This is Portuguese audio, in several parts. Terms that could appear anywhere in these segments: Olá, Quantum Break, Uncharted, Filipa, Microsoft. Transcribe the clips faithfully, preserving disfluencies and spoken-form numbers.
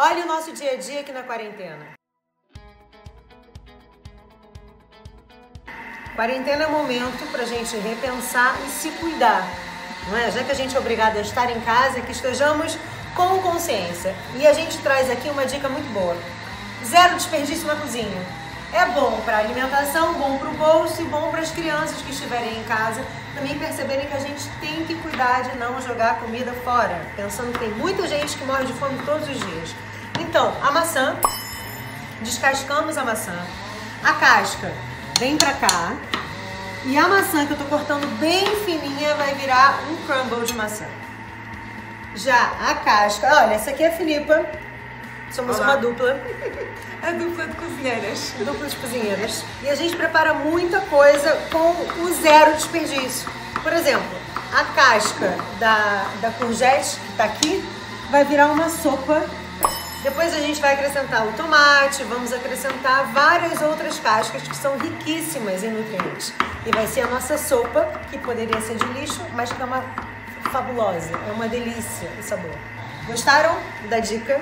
Olha o nosso dia a dia aqui na quarentena. Quarentena é um momento para a gente repensar e se cuidar, não é? Já que a gente é obrigado a estar em casa, que estejamos com consciência. E a gente traz aqui uma dica muito boa. Zero desperdício na cozinha. É bom para a alimentação, bom para o bolso e bom para as crianças que estiverem em casa também perceberem que a gente tem que cuidar de não jogar a comida fora, pensando que tem muita gente que morre de fome todos os dias. Então, a maçã, descascamos a maçã, a casca vem para cá e a maçã que eu tô cortando bem fininha vai virar um crumble de maçã. Já a casca, olha, essa aqui é a Filipa. Somos Olá. Uma dupla. A dupla de cozinheiras. Dupla de cozinheiras. E a gente prepara muita coisa com o zero desperdício. Por exemplo, a casca da, da courgette, que tá aqui, vai virar uma sopa. Depois a gente vai acrescentar o tomate, vamos acrescentar várias outras cascas que são riquíssimas em nutrientes. E vai ser a nossa sopa, que poderia ser de lixo, mas que é uma fabulosa. É uma delícia o sabor. Gostaram da dica?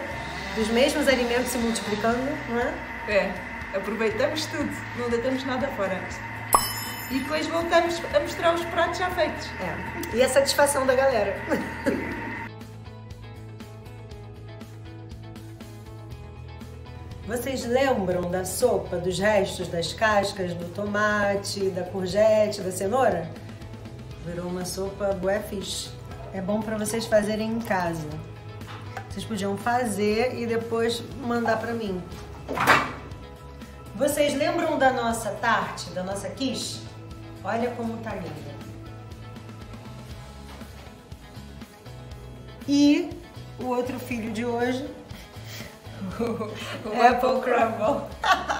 Dos mesmos alimentos se multiplicando, não é? É, aproveitamos tudo, não deitamos nada fora. E depois voltamos a mostrar os pratos já feitos. É, e a satisfação da galera. Vocês lembram da sopa, dos restos das cascas, do tomate, da courgette, da cenoura? Virou uma sopa bué fixe. É bom para vocês fazerem em casa. Vocês podiam fazer e depois mandar pra mim. Vocês lembram da nossa tarte, da nossa quiche? Olha como tá linda. E o outro filho de hoje... o Apple Crumble.